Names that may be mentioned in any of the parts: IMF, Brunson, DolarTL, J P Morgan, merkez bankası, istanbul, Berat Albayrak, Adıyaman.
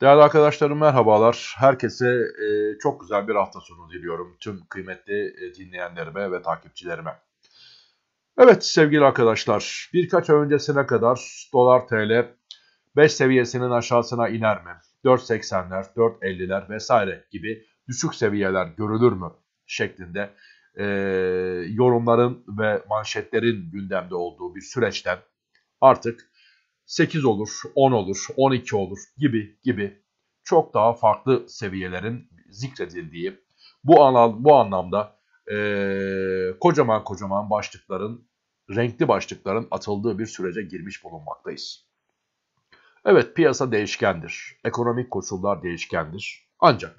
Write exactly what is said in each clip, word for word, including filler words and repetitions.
Değerli arkadaşlarım, merhabalar. Herkese e, çok güzel bir hafta sonu diliyorum. Tüm kıymetli e, dinleyenlerime ve takipçilerime. Evet sevgili arkadaşlar, birkaç ay öncesine kadar dolar T L beş seviyesinin aşağısına iner mi? dört seksenler, dört elliler vesaire gibi düşük seviyeler görülür mü? Şeklinde e, yorumların ve manşetlerin gündemde olduğu bir süreçten artık sekiz olur, on olur, on iki olur gibi gibi çok daha farklı seviyelerin zikredildiği, bu, anlam, bu anlamda e, kocaman kocaman başlıkların, renkli başlıkların atıldığı bir sürece girmiş bulunmaktayız. Evet, piyasa değişkendir, ekonomik koşullar değişkendir. Ancak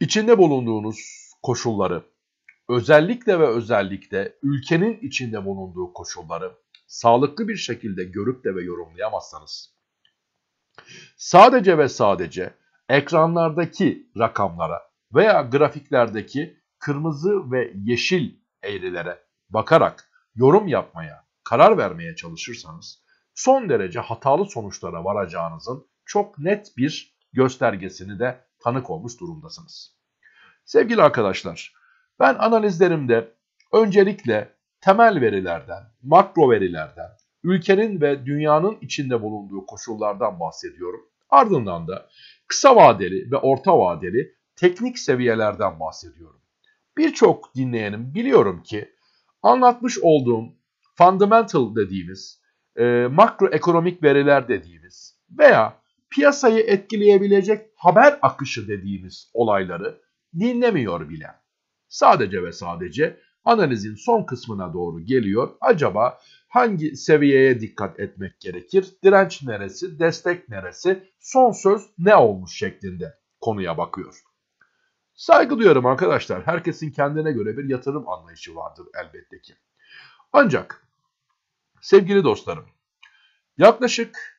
içinde bulunduğunuz koşulları, özellikle ve özellikle ülkenin içinde bulunduğu koşulları sağlıklı bir şekilde görüp de ve yorumlayamazsanız, sadece ve sadece ekranlardaki rakamlara veya grafiklerdeki kırmızı ve yeşil eğrilere bakarak yorum yapmaya, karar vermeye çalışırsanız son derece hatalı sonuçlara varacağınızın çok net bir göstergesini de tanık olmuş durumdasınız. Sevgili arkadaşlar, ben analizlerimde öncelikle temel verilerden, makro verilerden, ülkenin ve dünyanın içinde bulunduğu koşullardan bahsediyorum. Ardından da kısa vadeli ve orta vadeli teknik seviyelerden bahsediyorum. Birçok dinleyenim, biliyorum ki anlatmış olduğum fundamental dediğimiz, e, makroekonomik veriler dediğimiz veya piyasayı etkileyebilecek haber akışı dediğimiz olayları dinlemiyor bile. Sadece ve sadece analizin son kısmına doğru geliyor. Acaba hangi seviyeye dikkat etmek gerekir? Direnç neresi? Destek neresi? Son söz ne olmuş şeklinde konuya bakıyor. Saygı duyuyorum arkadaşlar. Herkesin kendine göre bir yatırım anlayışı vardır elbette ki. Ancak sevgili dostlarım, yaklaşık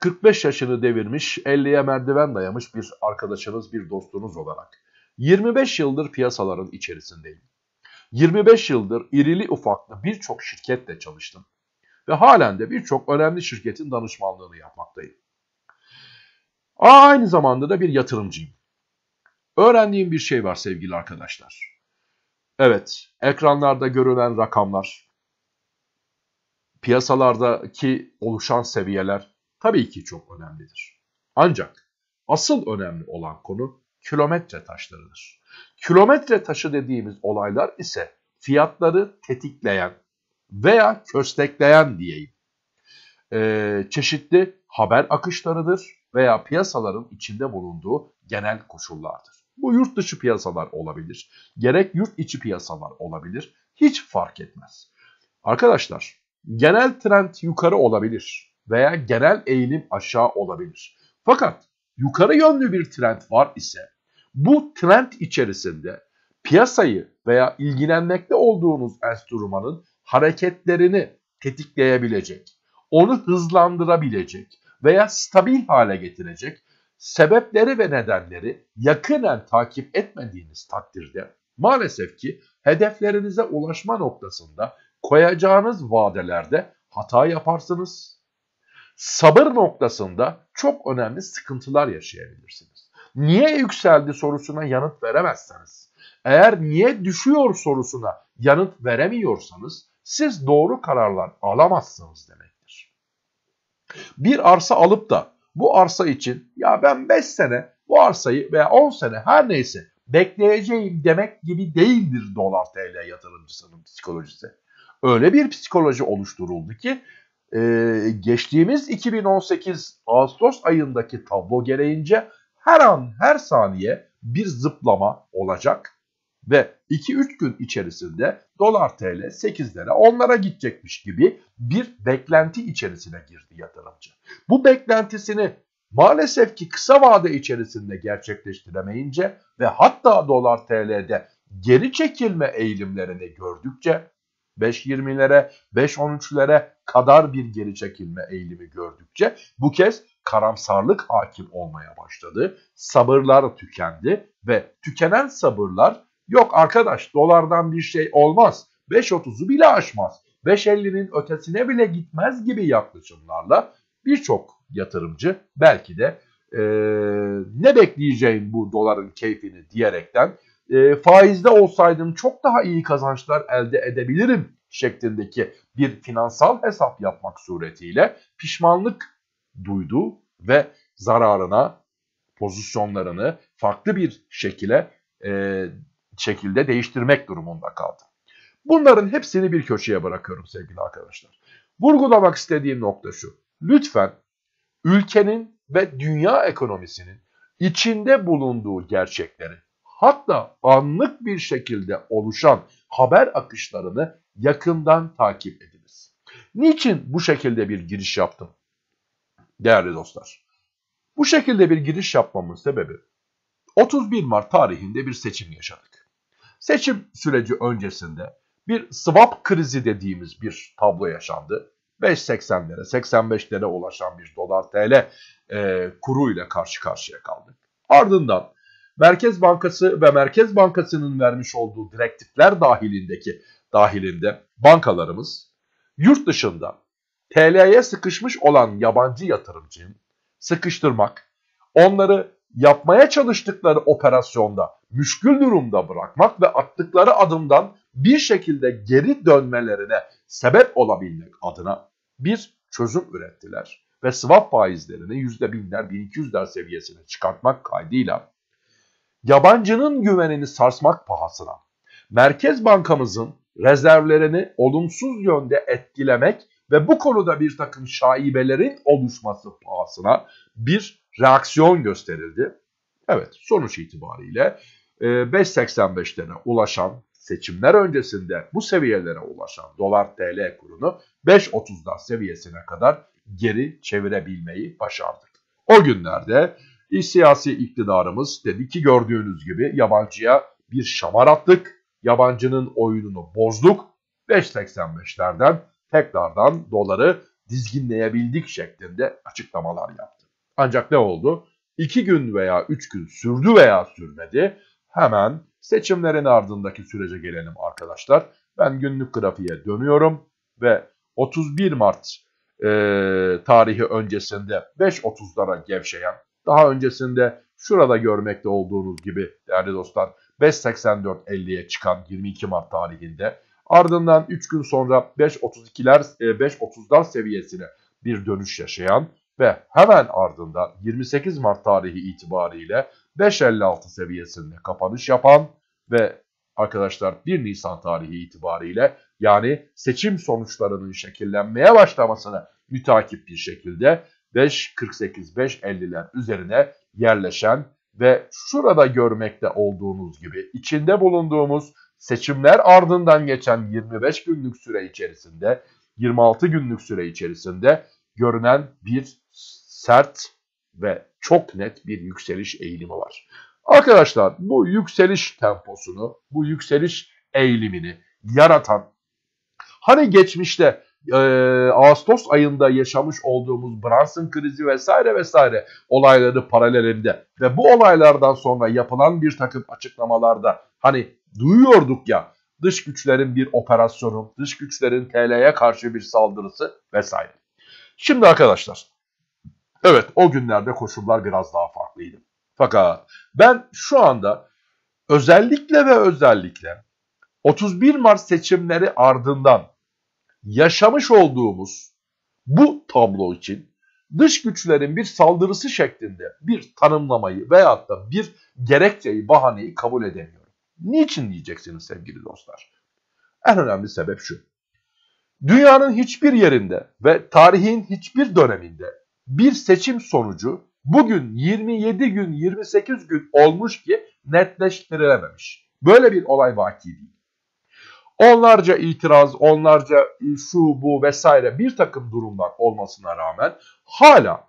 kırk beş yaşını devirmiş, elliye merdiven dayamış bir arkadaşınız, bir dostunuz olarak yirmi beş yıldır piyasaların içerisindeyim. yirmi beş yıldır irili ufaklı birçok şirketle çalıştım. Ve halen de birçok önemli şirketin danışmanlığını yapmaktayım. Aynı zamanda da bir yatırımcıyım. Öğrendiğim bir şey var sevgili arkadaşlar. Evet, ekranlarda görülen rakamlar, piyasalardaki oluşan seviyeler tabii ki çok önemlidir. Ancak asıl önemli olan konu kilometre taşlarıdır. Kilometre taşı dediğimiz olaylar ise fiyatları tetikleyen veya köstekleyen diyeyim ee, çeşitli haber akışlarıdır veya piyasaların içinde bulunduğu genel koşullardır. Bu yurt dışı piyasalar olabilir, gerek yurt içi piyasalar olabilir, hiç fark etmez. Arkadaşlar, genel trend yukarı olabilir veya genel eğilim aşağı olabilir. Fakat yukarı yönlü bir trend var ise bu trend içerisinde piyasayı veya ilgilenmekte olduğunuz enstrümanın hareketlerini tetikleyebilecek, onu hızlandırabilecek veya stabil hale getirecek sebepleri ve nedenleri yakından takip etmediğiniz takdirde maalesef ki hedeflerinize ulaşma noktasında koyacağınız vadelerde hata yaparsınız. Sabır noktasında çok önemli sıkıntılar yaşayabilirsiniz. Niye yükseldi sorusuna yanıt veremezseniz, eğer niye düşüyor sorusuna yanıt veremiyorsanız siz doğru kararlar alamazsınız demektir. Bir arsa alıp da bu arsa için ya ben beş sene bu arsayı veya on sene her neyse bekleyeceğim demek gibi değildir dolar T L yatırımcısının psikolojisi. Öyle bir psikoloji oluşturuldu ki Ee, geçtiğimiz iki bin on sekiz Ağustos ayındaki tablo gereğince her an her saniye bir zıplama olacak ve iki üç gün içerisinde dolar T L sekizlere onlara gidecekmiş gibi bir beklenti içerisine girdi yatırımcı. Bu beklentisini maalesef ki kısa vade içerisinde gerçekleştiremeyince ve hatta dolar T L'de geri çekilme eğilimlerini gördükçe beş yirmilere, beş on üçlere kadar bir geri çekilme eğilimi gördükçe bu kez karamsarlık hakim olmaya başladı. Sabırlar tükendi ve tükenen sabırlar yok arkadaş dolardan bir şey olmaz, beş otuzu bile aşmaz, beş ellinin ötesine bile gitmez gibi yaklaşımlarla birçok yatırımcı belki de e, ne bekleyeceğim bu doların keyfini diyerekten e, faizde olsaydım çok daha iyi kazançlar elde edebilirim şeklindeki bir finansal hesap yapmak suretiyle pişmanlık duydu ve zararına pozisyonlarını farklı bir şekilde e, şekilde değiştirmek durumunda kaldı. Bunların hepsini bir köşeye bırakıyorum sevgili arkadaşlar. Vurgulamak istediğim nokta şu. Lütfen ülkenin ve dünya ekonomisinin içinde bulunduğu gerçekleri, hatta anlık bir şekilde oluşan haber akışlarını yakından takip ediniz. Niçin bu şekilde bir giriş yaptım değerli dostlar? Bu şekilde bir giriş yapmamın sebebi otuz bir Mart tarihinde bir seçim yaşadık. Seçim süreci öncesinde bir swap krizi dediğimiz bir tablo yaşandı. beş seksenlere, seksen beşlere ulaşan bir dolar T L e, kuruyla karşı karşıya kaldık. Ardından Merkez Bankası ve Merkez Bankası'nın vermiş olduğu direktifler dahilindeki dahilinde bankalarımız yurt dışında T L'ye sıkışmış olan yabancı yatırımcıyı sıkıştırmak, onları yapmaya çalıştıkları operasyonda müşkül durumda bırakmak ve attıkları adımdan bir şekilde geri dönmelerine sebep olabilmek adına bir çözüm ürettiler ve swap faizlerini yüzde binler, bin iki yüzler seviyesine çıkartmak kaydıyla yabancının güvenini sarsmak pahasına Merkez Bankamızın rezervlerini olumsuz yönde etkilemek ve bu konuda bir takım şaibelerin oluşması pahasına bir reaksiyon gösterildi. Evet, sonuç itibariyle beş seksen beşlere ulaşan, seçimler öncesinde bu seviyelere ulaşan dolar T L kurunu beş otuzlar seviyesine kadar geri çevirebilmeyi başardık. O günlerde siyasi iktidarımız dedi ki gördüğünüz gibi yabancıya bir şamar attık, yabancının oyununu bozduk, beş seksen beşlerden tekrardan doları dizginleyebildik şeklinde açıklamalar yaptı. Ancak ne oldu? iki gün veya üç gün sürdü veya sürmedi. Hemen seçimlerin ardındaki sürece gelelim arkadaşlar. Ben günlük grafiğe dönüyorum ve otuz bir Mart e, tarihi öncesinde beş otuzlara gevşeyen, daha öncesinde şurada görmekte olduğunuz gibi değerli dostlar beş seksen dört elliye çıkan yirmi iki Mart tarihinde, ardından üç gün sonra beş otuz ikiler beş otuzlar seviyesine bir dönüş yaşayan ve hemen ardından yirmi sekiz Mart tarihi itibariyle beş elli altı seviyesinde kapanış yapan ve arkadaşlar bir Nisan tarihi itibariyle yani seçim sonuçlarının şekillenmeye başlamasını mütakip bir şekilde beş kırk sekiz beş elliler üzerine yerleşen ve şurada görmekte olduğunuz gibi içinde bulunduğumuz seçimler ardından geçen yirmi beş günlük süre içerisinde, yirmi altı günlük süre içerisinde görünen bir sert ve çok net bir yükseliş eğilimi var. Arkadaşlar bu yükseliş temposunu, bu yükseliş eğilimini yaratan, hani geçmişte e, Ağustos ayında yaşamış olduğumuz Brunson krizi vesaire vesaire olayları paralelinde ve bu olaylardan sonra yapılan bir takım açıklamalarda hani duyuyorduk ya, dış güçlerin bir operasyonu, dış güçlerin T L'ye karşı bir saldırısı vesaire. Şimdi arkadaşlar, evet o günlerde koşullar biraz daha farklıydı. Fakat ben şu anda özellikle ve özellikle otuz bir Mart seçimleri ardından yaşamış olduğumuz bu tablo için dış güçlerin bir saldırısı şeklinde bir tanımlamayı veyahut da bir gerekçeyi, bahaneyi kabul edemiyorum. Niçin diyeceksiniz sevgili dostlar? En önemli sebep şu. Dünyanın hiçbir yerinde ve tarihin hiçbir döneminde bir seçim sonucu bugün yirmi yedi gün, yirmi sekiz gün olmuş ki netleştirilememiş. Böyle bir olay vaki değil. Onlarca itiraz, onlarca şu bu vesaire bir takım durumlar olmasına rağmen hala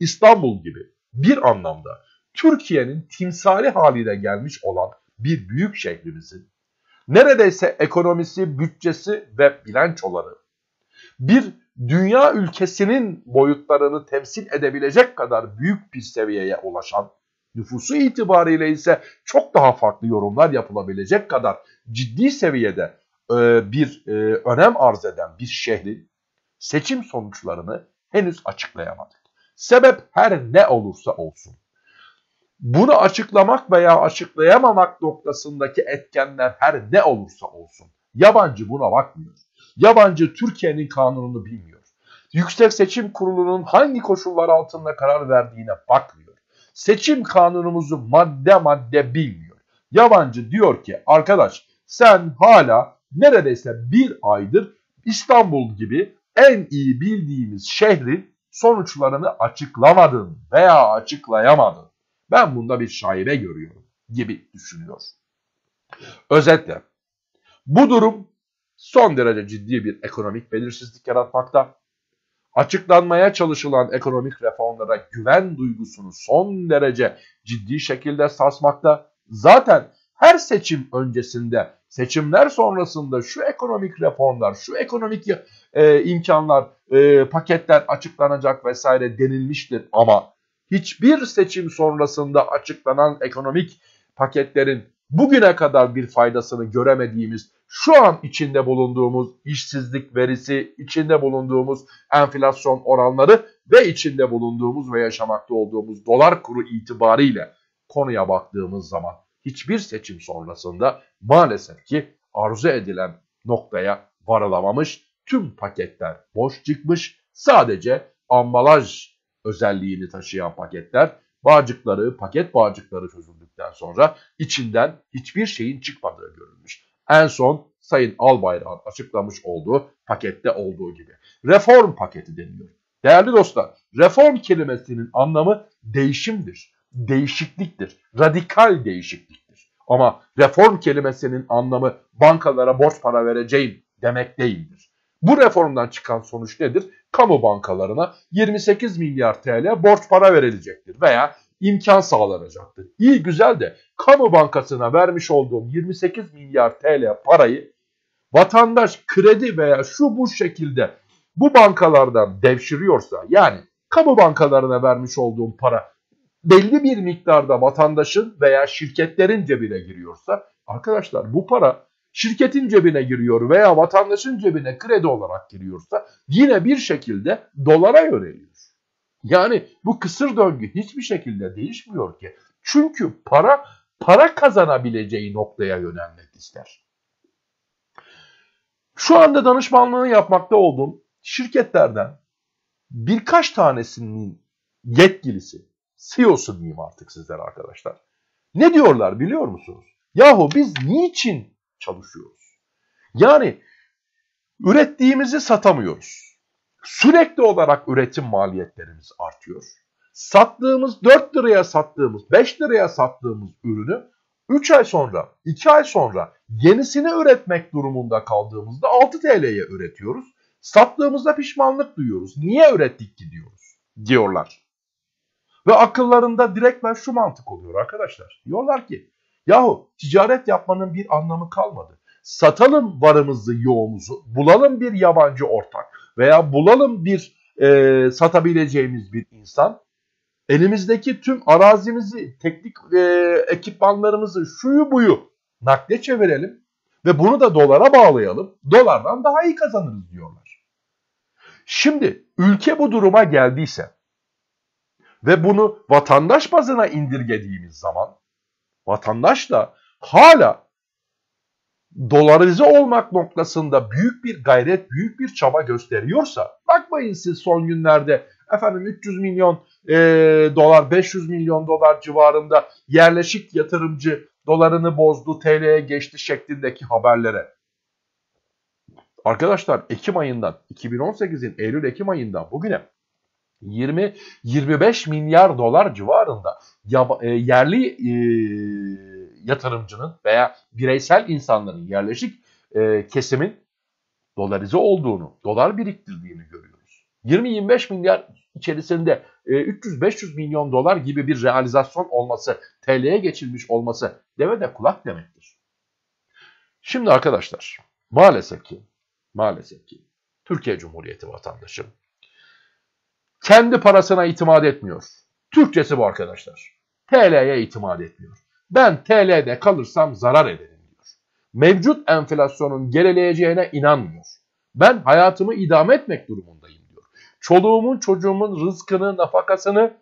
İstanbul gibi bir anlamda Türkiye'nin timsali haline gelmiş olan bir büyük şehrimizin neredeyse ekonomisi, bütçesi ve bilançoları bir dünya ülkesinin boyutlarını temsil edebilecek kadar büyük bir seviyeye ulaşan, nüfusu itibariyle ise çok daha farklı yorumlar yapılabilecek kadar ciddi seviyede e, bir e, önem arz eden bir şehrin seçim sonuçlarını henüz açıklayamadık. Sebep her ne olursa olsun. Bunu açıklamak veya açıklayamamak noktasındaki etkenler her ne olursa olsun. Yabancı buna bakmıyor. Yabancı Türkiye'nin kanununu bilmiyor. Yüksek Seçim Kurulu'nun hangi koşullar altında karar verdiğine bakmıyor. Seçim kanunumuzu madde madde bilmiyor. Yabancı diyor ki arkadaş sen hala neredeyse bir aydır İstanbul gibi en iyi bildiğimiz şehrin sonuçlarını açıklamadın veya açıklayamadın. Ben bunda bir şaibe görüyorum gibi düşünüyor. Özetle bu durum son derece ciddi bir ekonomik belirsizlik yaratmakta. Açıklanmaya çalışılan ekonomik reformlara güven duygusunu son derece ciddi şekilde sarsmakta. Zaten her seçim öncesinde, seçimler sonrasında şu ekonomik reformlar, şu ekonomik e, imkanlar, e, paketler açıklanacak vesaire denilmiştir. Ama hiçbir seçim sonrasında açıklanan ekonomik paketlerin bugüne kadar bir faydasını göremediğimiz, şu an içinde bulunduğumuz işsizlik verisi, içinde bulunduğumuz enflasyon oranları ve içinde bulunduğumuz ve yaşamakta olduğumuz dolar kuru itibariyle konuya baktığımız zaman hiçbir seçim sonrasında maalesef ki arzu edilen noktaya varılamamış, tüm paketler boş çıkmış, sadece ambalaj özelliğini taşıyan paketler, bağcıkları, paket bağcıkları çözüldükten sonra içinden hiçbir şeyin çıkmadığı görülmüş. En son Sayın Albayrak'ın açıklamış olduğu pakette olduğu gibi. Reform paketi deniliyor. Değerli dostlar, reform kelimesinin anlamı değişimdir, değişikliktir, radikal değişikliktir. Ama reform kelimesinin anlamı bankalara borç para vereceğim demek değildir. Bu reformdan çıkan sonuç nedir? Kamu bankalarına yirmi sekiz milyar T L borç para verilecektir veya imkan sağlanacaktır. İyi güzel de kamu bankasına vermiş olduğum yirmi sekiz milyar T L parayı vatandaş kredi veya şu bu şekilde bu bankalardan devşiriyorsa, yani kamu bankalarına vermiş olduğum para belli bir miktarda vatandaşın veya şirketlerin cebine giriyorsa, arkadaşlar bu para şirketin cebine giriyor veya vatandaşın cebine kredi olarak giriyorsa yine bir şekilde dolara yöneliyor. Yani bu kısır döngü hiçbir şekilde değişmiyor ki. Çünkü para, para kazanabileceği noktaya yönelmek ister. Şu anda danışmanlığını yapmakta olduğum şirketlerden birkaç tanesinin yetkilisi, C E O'su diyeyim artık sizlere arkadaşlar. Ne diyorlar biliyor musunuz? Yahu biz niçin çalışıyoruz? Yani ürettiğimizi satamıyoruz. Sürekli olarak üretim maliyetlerimiz artıyor. Sattığımız dört liraya sattığımız, beş liraya sattığımız ürünü üç ay sonra, iki ay sonra yenisini üretmek durumunda kaldığımızda altı T L'ye üretiyoruz. Sattığımızda pişmanlık duyuyoruz. Niye ürettik ki diyoruz diyorlar. Ve akıllarında direktmen şu mantık oluyor arkadaşlar. Diyorlar ki yahu ticaret yapmanın bir anlamı kalmadı. Satalım varımızı yoğumuzu, bulalım bir yabancı ortak veya bulalım bir e, satabileceğimiz bir insan. Elimizdeki tüm arazimizi, teknik e, ekipmanlarımızı, şuyu buyu nakde çevirelim ve bunu da dolara bağlayalım. Dolardan daha iyi kazanırız diyorlar. Şimdi ülke bu duruma geldiyse ve bunu vatandaş bazına indirgediğimiz zaman vatandaş da hala dolarize olmak noktasında büyük bir gayret, büyük bir çaba gösteriyorsa, bakmayın siz son günlerde efendim üç yüz milyon e, dolar, beş yüz milyon dolar civarında yerleşik yatırımcı dolarını bozdu, T L'ye geçti şeklindeki haberlere. Arkadaşlar Ekim ayından, iki bin on sekizin Eylül-Ekim ayından bugüne yirmi yirmi beş milyar dolar civarında yerli e, yatırımcının veya bireysel insanların, yerleşik e, kesimin dolarize olduğunu, dolar biriktirdiğini görüyoruz. yirmi yirmi beş milyar içerisinde e, üç yüz beş yüz milyon dolar gibi bir realizasyon olması, T L'ye geçilmiş olması deve de kulak demektir. Şimdi arkadaşlar maalesef ki, maalesef ki Türkiye Cumhuriyeti vatandaşı kendi parasına itimat etmiyor. Türkçesi bu arkadaşlar. T L'ye itimat etmiyor. Ben T L'de kalırsam zarar ederim diyor. Mevcut enflasyonun gerileyeceğine inanmıyor. Ben hayatımı idame etmek durumundayım diyor. çoluğumun çocuğumun rızkını, nafakasını,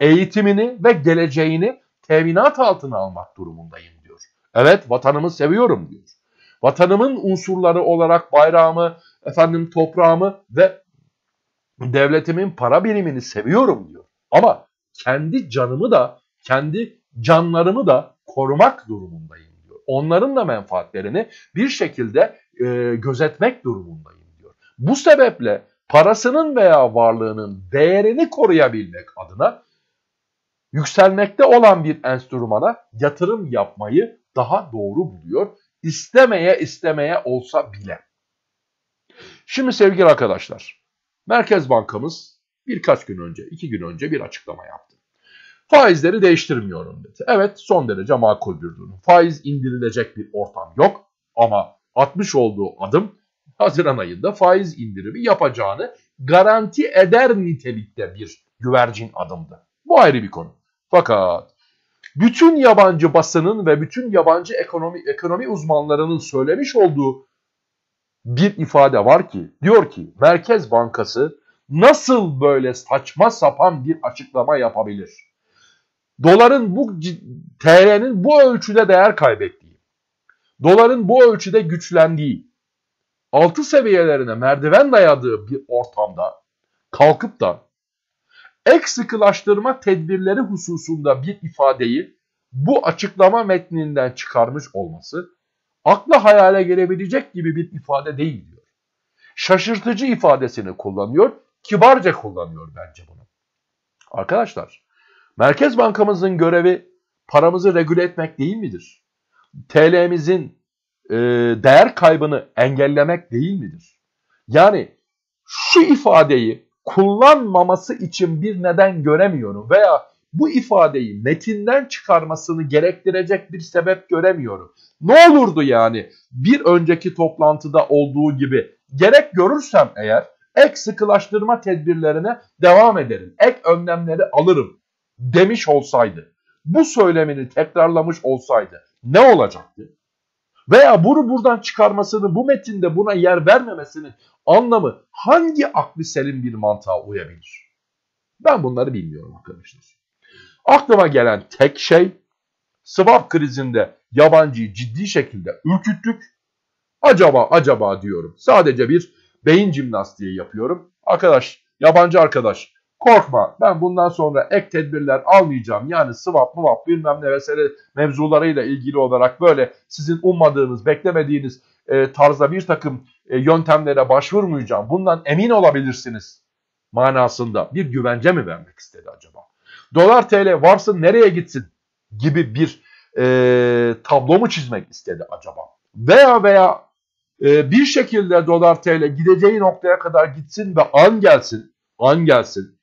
eğitimini ve geleceğini teminat altına almak durumundayım diyor. Evet, vatanımı seviyorum diyor. Vatanımın unsurları olarak bayrağımı, efendim toprağımı ve devletimin para birimini seviyorum diyor. Ama kendi canımı da, kendi canlarımı da korumak durumundayım diyor. Onların da menfaatlerini bir şekilde e, gözetmek durumundayım diyor. Bu sebeple parasının veya varlığının değerini koruyabilmek adına yükselmekte olan bir enstrümana yatırım yapmayı daha doğru buluyor. İstemeye istemeye olsa bile. Şimdi sevgili arkadaşlar, Merkez Bankamız birkaç gün önce, iki gün önce bir açıklama yaptı. Faizleri değiştirmiyorum dedi. Evet, son derece makul bir durum. Faiz indirilecek bir ortam yok ama atmış olduğu adım Haziran ayında faiz indirimi yapacağını garanti eder nitelikte bir güvercin adımdı. Bu ayrı bir konu. Fakat bütün yabancı basının ve bütün yabancı ekonomi, ekonomi uzmanlarının söylemiş olduğu bir ifade var ki, diyor ki Merkez Bankası nasıl böyle saçma sapan bir açıklama yapabilir? Doların bu, T L'nin bu ölçüde değer kaybettiği, doların bu ölçüde güçlendiği, altı seviyelerine merdiven dayadığı bir ortamda kalkıp da ek sıkılaştırma tedbirleri hususunda bir ifadeyi bu açıklama metninden çıkarmış olması akla hayale gelebilecek gibi bir ifade değil diyor. Şaşırtıcı ifadesini kullanıyor, kibarca kullanıyor bence bunu. Arkadaşlar, Merkez Bankamızın görevi paramızı regüle etmek değil midir? T L'mizin e, değer kaybını engellemek değil midir? Yani şu ifadeyi kullanmaması için bir neden göremiyorum veya bu ifadeyi metinden çıkarmasını gerektirecek bir sebep göremiyorum. Ne olurdu yani bir önceki toplantıda olduğu gibi, gerek görürsem eğer ek sıkılaştırma tedbirlerine devam ederim, ek önlemleri alırım demiş olsaydı, bu söylemini tekrarlamış olsaydı ne olacaktı? Veya bunu buradan çıkarmasını, bu metinde buna yer vermemesinin anlamı hangi aklı selim bir mantığa uyabilir? Ben bunları bilmiyorum arkadaşlar. Aklıma gelen tek şey, swap krizinde yabancıyı ciddi şekilde ürküttük. Acaba acaba diyorum. Sadece bir beyin jimnastiği yapıyorum. Arkadaş, yabancı arkadaş, korkma, ben bundan sonra ek tedbirler almayacağım. Yani swap, muap, bilmem ne vesaire mevzularıyla ilgili olarak böyle sizin ummadığınız, beklemediğiniz e, tarzda bir takım e, yöntemlere başvurmayacağım. Bundan emin olabilirsiniz manasında bir güvence mi vermek istedi acaba? Dolar T L varsın nereye gitsin gibi bir e, tablo mu çizmek istedi acaba? Veya veya e, bir şekilde Dolar T L gideceği noktaya kadar gitsin ve an gelsin, an gelsin.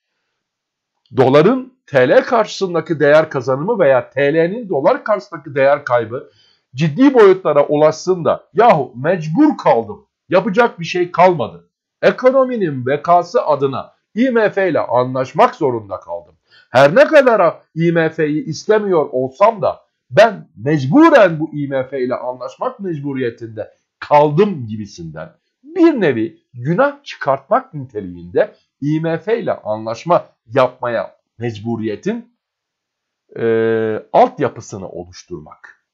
Doların T L karşısındaki değer kazanımı veya T L'nin dolar karşısındaki değer kaybı ciddi boyutlara ulaşsın da yahu mecbur kaldım, yapacak bir şey kalmadı, ekonominin bekası adına I M F ile anlaşmak zorunda kaldım. Her ne kadar I M F'yi istemiyor olsam da ben mecburen bu I M F ile anlaşmak mecburiyetinde kaldım gibisinden bir nevi günah çıkartmak niteliğinde I M F ile anlaşma yapmaya mecburiyetin e, altyapısını oluşturmak.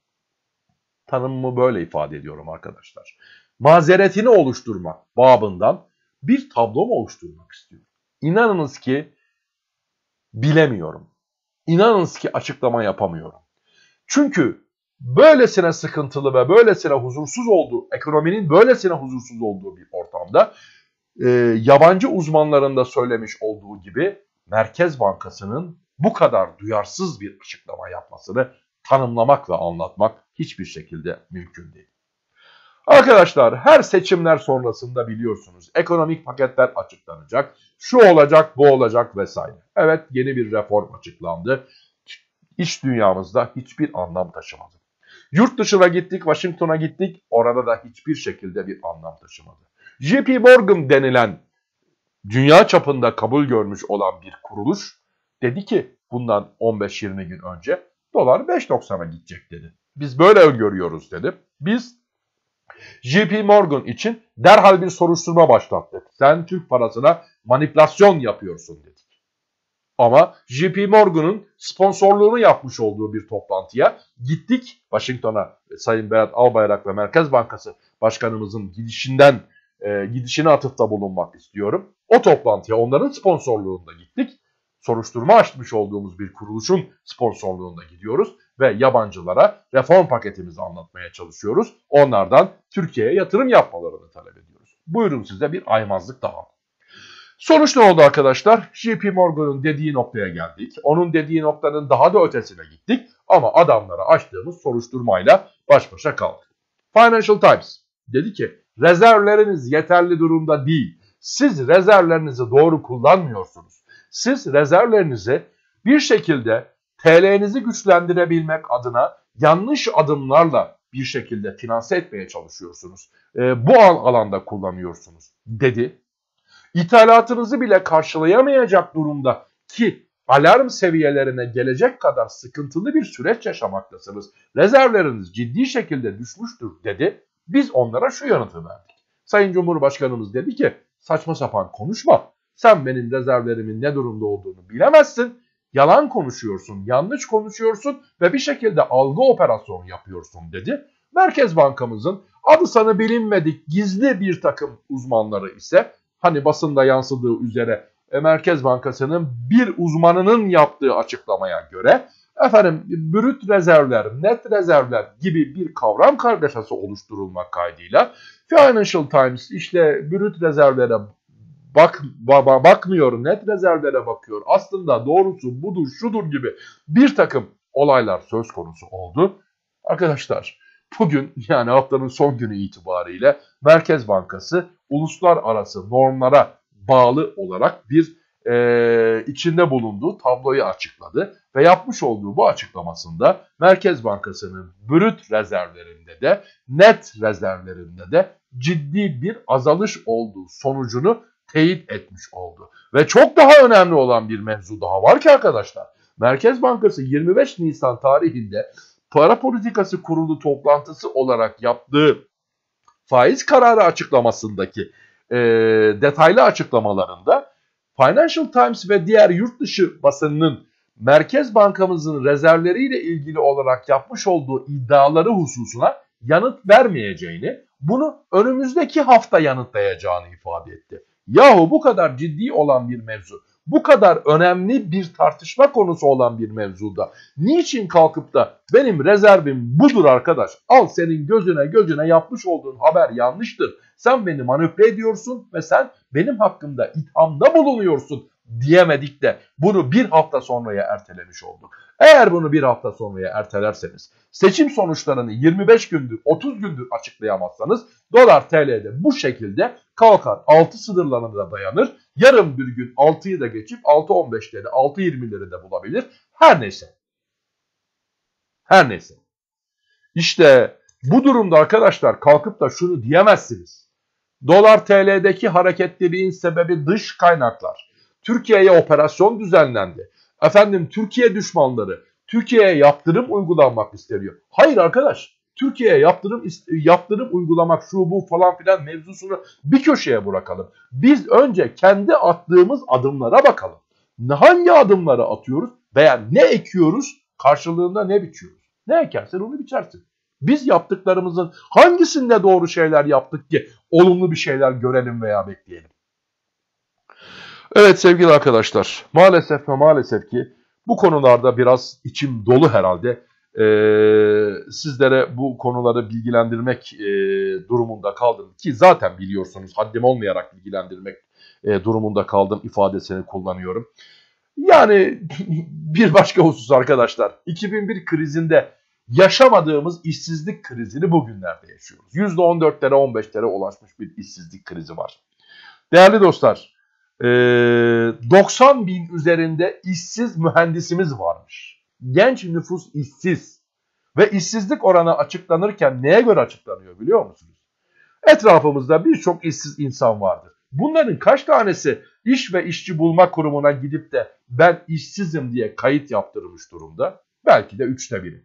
Tanımımı böyle ifade ediyorum arkadaşlar. Mazeretini oluşturmak babından bir tablo mu oluşturmak istiyorum? İnanınız ki bilemiyorum. İnanınız ki açıklama yapamıyorum. Çünkü böylesine sıkıntılı ve böylesine huzursuz olduğu, ekonominin böylesine huzursuz olduğu bir ortamda e, yabancı uzmanların da söylemiş olduğu gibi Merkez Bankası'nın bu kadar duyarsız bir açıklama yapmasını tanımlamak ve anlatmak hiçbir şekilde mümkün değil. Arkadaşlar, her seçimler sonrasında biliyorsunuz ekonomik paketler açıklanacak, şu olacak, bu olacak vesaire. Evet, yeni bir reform açıklandı. İç dünyamızda hiçbir anlam taşımadı. Yurt dışına gittik, Washington'a gittik, orada da hiçbir şekilde bir anlam taşımadı. J P Morgan denilen dünya çapında kabul görmüş olan bir kuruluş dedi ki bundan on beş yirmi gün önce dolar beş doksana gidecek dedi. Biz böyle öngörüyoruz dedi. Biz J P Morgan için derhal bir soruşturma başlattık. Sen Türk parasına manipülasyon yapıyorsun dedik. Ama J P Morgan'ın sponsorluğunu yapmış olduğu bir toplantıya gittik. Washington'a Sayın Berat Albayrak ve Merkez Bankası Başkanımızın gidişinden e, gidişine atıfta bulunmak istiyorum. O toplantıya onların sponsorluğunda gittik. Soruşturma açmış olduğumuz bir kuruluşun sponsorluğunda gidiyoruz ve yabancılara reform paketimizi anlatmaya çalışıyoruz. Onlardan Türkiye'ye yatırım yapmalarını talep ediyoruz. Buyurun size bir aymazlık daha. Sonuç ne oldu arkadaşlar? J P Morgan'ın dediği noktaya geldik. Onun dediği noktanın daha da ötesine gittik. Ama adamlara açtığımız soruşturmayla baş başa kaldık. Financial Times dedi ki rezervleriniz yeterli durumda değil. Siz rezervlerinizi doğru kullanmıyorsunuz. Siz rezervlerinizi bir şekilde T L'nizi güçlendirebilmek adına yanlış adımlarla bir şekilde finanse etmeye çalışıyorsunuz. E, bu alanda kullanıyorsunuz dedi. İthalatınızı bile karşılayamayacak durumda ki alarm seviyelerine gelecek kadar sıkıntılı bir süreç yaşamaktasınız. Rezervleriniz ciddi şekilde düşmüştür dedi. Biz onlara şu yanıtı verdik. Sayın Cumhurbaşkanımız dedi ki saçma sapan konuşma. Sen benim rezervlerimin ne durumda olduğunu bilemezsin. Yalan konuşuyorsun, yanlış konuşuyorsun ve bir şekilde algı operasyonu yapıyorsun dedi. Merkez Bankamızın adı sanı bilinmedik gizli bir takım uzmanları ise hani basında yansıdığı üzere Merkez Bankası'nın bir uzmanının yaptığı açıklamaya göre efendim brüt rezervler, net rezervler gibi bir kavram kargaşası oluşturulmak kaydıyla Financial Times işte brüt rezervlere Bak, baba, bakmıyor, net rezervlere bakıyor, aslında doğrusu budur, şudur gibi bir takım olaylar söz konusu oldu. Arkadaşlar bugün yani haftanın son günü itibariyle Merkez Bankası uluslararası normlara bağlı olarak bir e, içinde bulunduğu tabloyu açıkladı. Ve yapmış olduğu bu açıklamasında Merkez Bankası'nın brüt rezervlerinde de net rezervlerinde de ciddi bir azalış olduğu sonucunu teyit etmiş oldu. Ve çok daha önemli olan bir mevzu daha var ki arkadaşlar. Merkez Bankası yirmi beş Nisan tarihinde Para Politikası Kurulu toplantısı olarak yaptığı faiz kararı açıklamasındaki e, detaylı açıklamalarında Financial Times ve diğer yurt dışı basınının Merkez Bankamızın rezervleriyle ilgili olarak yapmış olduğu iddiaları hususuna yanıt vermeyeceğini, bunu önümüzdeki hafta yanıtlayacağını ifade etti. Yahu bu kadar ciddi olan bir mevzu, bu kadar önemli bir tartışma konusu olan bir mevzuda niçin kalkıp da benim rezervim budur arkadaş, al senin gözüne gözüne yapmış olduğun haber yanlıştır, sen beni manipüle ediyorsun ve sen benim hakkımda ithamda bulunuyorsun diyemedik de bunu bir hafta sonraya ertelemiş olduk. Eğer bunu bir hafta sonraya ertelerseniz, seçim sonuçlarını yirmi beş gündür, otuz gündür açıklayamazsanız dolar T L'de bu şekilde kalkar, altı sınırlarına da dayanır. Yarın bir gün altıyı da geçip altı on beşleri, altı yirmileri de bulabilir. Her neyse. Her neyse. İşte bu durumda arkadaşlar kalkıp da şunu diyemezsiniz. Dolar T L'deki hareketliliğin sebebi dış kaynaklar. Türkiye'ye operasyon düzenlendi. Efendim Türkiye düşmanları, Türkiye'ye yaptırım uygulanmak isteniyor. Hayır arkadaş, Türkiye'ye yaptırım yaptırım uygulamak şu bu falan filan mevzusunu bir köşeye bırakalım. Biz önce kendi attığımız adımlara bakalım. Hangi adımları atıyoruz veya ne ekiyoruz, karşılığında ne biçiyoruz? Ne ekersen onu biçersin. Biz yaptıklarımızın hangisinde doğru şeyler yaptık ki olumlu bir şeyler görelim veya bekleyelim? Evet sevgili arkadaşlar, maalesef ve maalesef ki bu konularda biraz içim dolu herhalde. Ee, sizlere bu konuları bilgilendirmek e, durumunda kaldım ki zaten biliyorsunuz haddim olmayarak bilgilendirmek e, durumunda kaldım ifadesini kullanıyorum. Yani bir başka husus arkadaşlar, iki bin bir krizinde yaşamadığımız işsizlik krizini bugünlerde yaşıyoruz. yüzde on dörtlere on beşlere ulaşmış bir işsizlik krizi var. Değerli dostlar. doksan bin üzerinde işsiz mühendisimiz varmış. Genç nüfus işsiz. Ve işsizlik oranı açıklanırken neye göre açıklanıyor biliyor musunuz? Etrafımızda birçok işsiz insan vardır. Bunların kaç tanesi iş ve işçi bulma kurumuna gidip de ben işsizim diye kayıt yaptırmış durumda? Belki de üçte biri.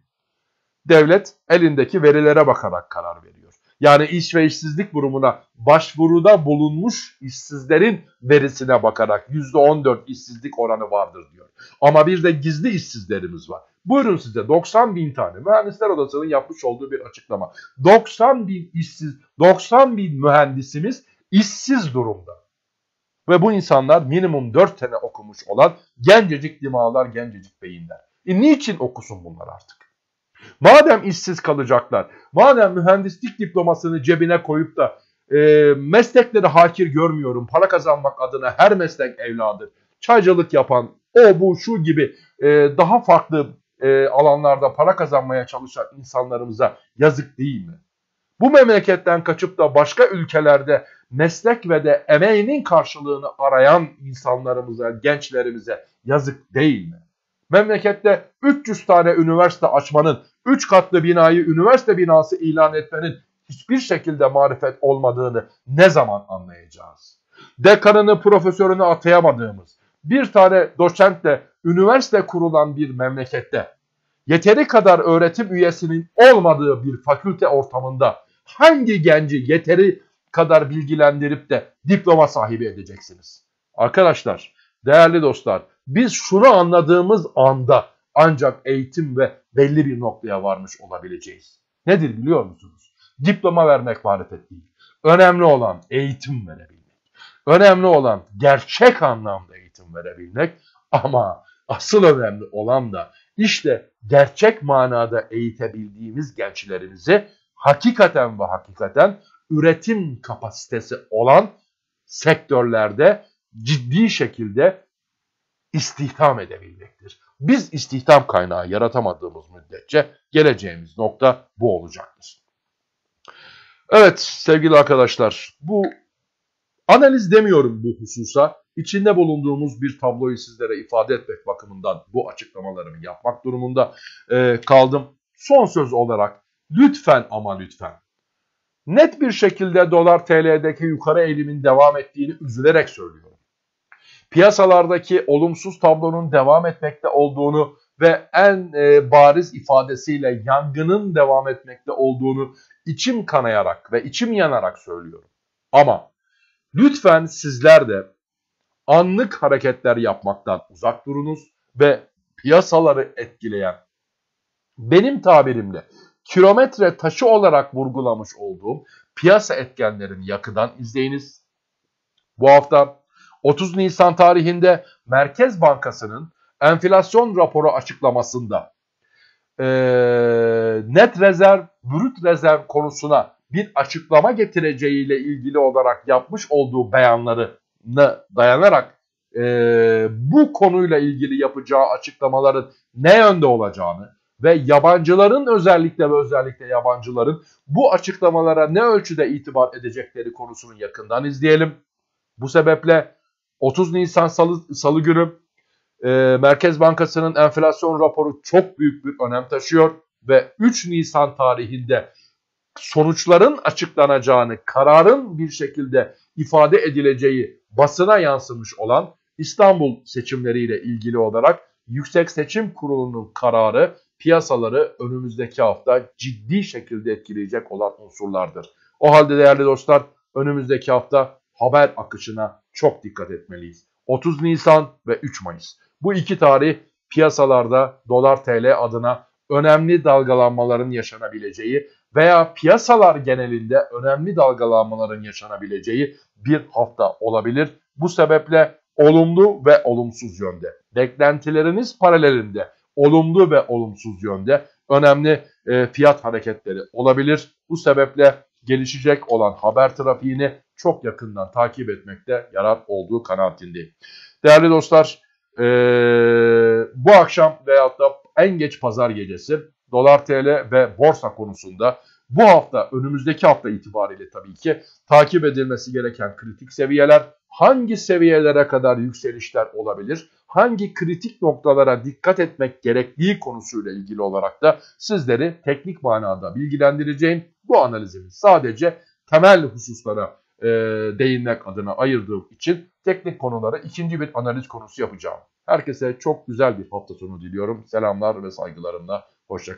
Devlet elindeki verilere bakarak karar veriyor. yani iş ve işsizlik durumuna başvuruda bulunmuş işsizlerin verisine bakarak yüzde on dört işsizlik oranı vardır diyor. Ama bir de gizli işsizlerimiz var. Buyurun size doksan bin tane mühendisler odasının yapmış olduğu bir açıklama. doksan bin işsiz, doksan bin mühendisimiz işsiz durumda. Ve bu insanlar minimum dört sene okumuş olan gencecik dimağlar, gencecik beyinler. E niçin okusun bunlar artık? Madem işsiz kalacaklar, madem mühendislik diplomasını cebine koyup da e, meslekleri hakir görmüyorum, para kazanmak adına her meslek evladı, çaycılık yapan, o bu şu gibi e, daha farklı e, alanlarda para kazanmaya çalışan insanlarımıza yazık değil mi? Bu memleketten kaçıp da başka ülkelerde meslek ve de emeğinin karşılığını arayan insanlarımıza, gençlerimize yazık değil mi? Memlekette üç yüz tane üniversite açmanın, üç katlı binayı üniversite binası ilan etmenin hiçbir şekilde marifet olmadığını ne zaman anlayacağız? Dekanını, profesörünü atayamadığımız, bir tane doçentle üniversite kurulan bir memlekette, yeteri kadar öğretim üyesinin olmadığı bir fakülte ortamında hangi genci yeteri kadar bilgilendirip de diploma sahibi edeceksiniz? Arkadaşlar, değerli dostlar, biz şunu anladığımız anda ancak eğitim ve belli bir noktaya varmış olabileceğiz. Nedir biliyor musunuz? Diploma vermek marifet değil. Önemli olan eğitim verebilmek. Önemli olan gerçek anlamda eğitim verebilmek. Ama asıl önemli olan da işte gerçek manada eğitebildiğimiz gençlerimizi hakikaten ve hakikaten üretim kapasitesi olan sektörlerde ciddi şekilde istihdam edebilmektir. Biz istihdam kaynağı yaratamadığımız müddetçe geleceğimiz nokta bu olacaktır. Evet sevgili arkadaşlar, bu analiz demiyorum bu hususa, içinde bulunduğumuz bir tabloyu sizlere ifade etmek bakımından bu açıklamalarımı yapmak durumunda e, kaldım. Son söz olarak lütfen ama lütfen net bir şekilde dolar T L'deki yukarı eğilimin devam ettiğini üzülerek söylüyorum. Piyasalardaki olumsuz tablonun devam etmekte olduğunu ve en e, bariz ifadesiyle yangının devam etmekte olduğunu içim kanayarak ve içim yanarak söylüyorum. Ama lütfen sizler de anlık hareketler yapmaktan uzak durunuz ve piyasaları etkileyen, benim tabirimle kilometre taşı olarak vurgulamış olduğum piyasa etkenlerini yakından izleyiniz. Bu hafta otuz Nisan tarihinde Merkez Bankası'nın enflasyon raporu açıklamasında e, net rezerv, brüt rezerv konusuna bir açıklama getireceğiyle ilgili olarak yapmış olduğu beyanlarına dayanarak e, bu konuyla ilgili yapacağı açıklamaların ne yönde olacağını ve yabancıların özellikle ve özellikle yabancıların bu açıklamalara ne ölçüde itibar edecekleri konusunu yakından izleyelim. Bu sebeple otuz Nisan Salı, Salı günü e, Merkez Bankası'nın enflasyon raporu çok büyük bir önem taşıyor ve üç Nisan tarihinde sonuçların açıklanacağını, kararın bir şekilde ifade edileceği basına yansımış olan İstanbul seçimleriyle ilgili olarak Yüksek Seçim Kurulu'nun kararı piyasaları önümüzdeki hafta ciddi şekilde etkileyecek olan unsurlardır. O halde değerli dostlar, önümüzdeki hafta haber akışına çok dikkat etmeliyiz. otuz Nisan ve üç Mayıs. Bu iki tarih piyasalarda dolar T L adına önemli dalgalanmaların yaşanabileceği veya piyasalar genelinde önemli dalgalanmaların yaşanabileceği bir hafta olabilir. Bu sebeple olumlu ve olumsuz yönde, beklentileriniz paralelinde olumlu ve olumsuz yönde önemli fiyat hareketleri olabilir. Bu sebeple gelişecek olan haber trafiğini çok yakından takip etmekte yarar olduğu kanaatindeyim. Değerli dostlar, ee, bu akşam veyahut da en geç pazar gecesi dolar T L ve borsa konusunda bu hafta, önümüzdeki hafta itibariyle tabii ki takip edilmesi gereken kritik seviyeler, hangi seviyelere kadar yükselişler olabilir, hangi kritik noktalara dikkat etmek gerektiği konusuyla ilgili olarak da sizleri teknik manada bilgilendireceğim. Bu analizimi sadece temel hususlara e, değinmek adına ayırdığım için teknik konulara ikinci bir analiz konusu yapacağım. Herkese çok güzel bir hafta sonu diliyorum. Selamlar ve saygılarımla. Hoşça kalın.